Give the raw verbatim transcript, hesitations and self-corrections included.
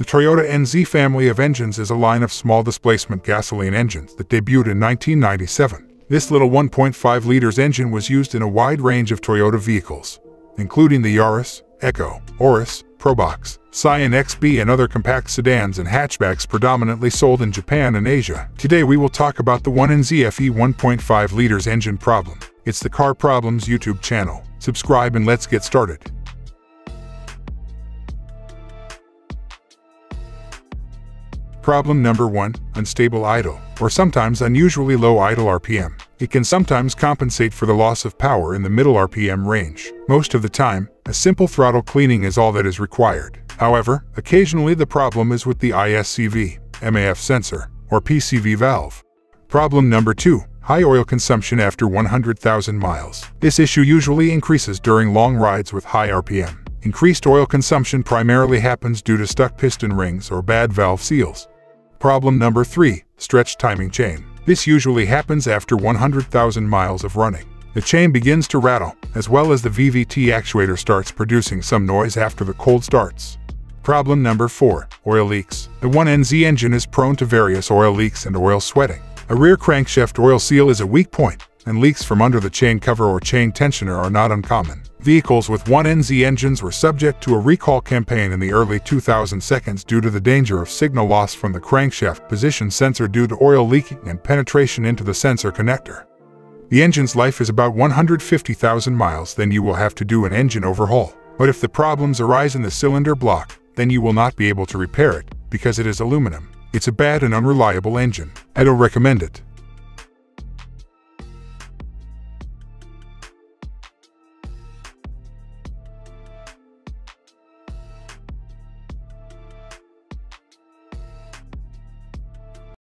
The Toyota N Z family of engines is a line of small displacement gasoline engines that debuted in nineteen ninety-seven. This little one point five liters engine was used in a wide range of Toyota vehicles, including the Yaris, Echo, Auris, Probox, Scion X B, and other compact sedans and hatchbacks predominantly sold in Japan and Asia. Today we will talk about the one N Z F E one point five liters engine problem. It's the Car Problems YouTube channel. Subscribe and let's get started. Problem number one, unstable idle, or sometimes unusually low idle R P M. It can sometimes compensate for the loss of power in the middle R P M range. Most of the time, a simple throttle cleaning is all that is required. However, occasionally the problem is with the I S C V, M A F sensor, or P C V valve. Problem number two, high oil consumption after one hundred thousand miles. This issue usually increases during long rides with high R P M. Increased oil consumption primarily happens due to stuck piston rings or bad valve seals. Problem number three, stretched timing chain. This usually happens after one hundred thousand miles of running. The chain begins to rattle, as well as the V V T actuator starts producing some noise after the cold starts. Problem number four, oil leaks. The one N Z engine is prone to various oil leaks and oil sweating. A rear crankshaft oil seal is a weak point, and leaks from under the chain cover or chain tensioner are not uncommon. Vehicles with one N Z engines were subject to a recall campaign in the early two thousands due to the danger of signal loss from the crankshaft position sensor due to oil leaking and penetration into the sensor connector. The engine's life is about one hundred fifty thousand miles, then you will have to do an engine overhaul. But if the problems arise in the cylinder block, then you will not be able to repair it, because it is aluminum. It's a bad and unreliable engine. I don't recommend it.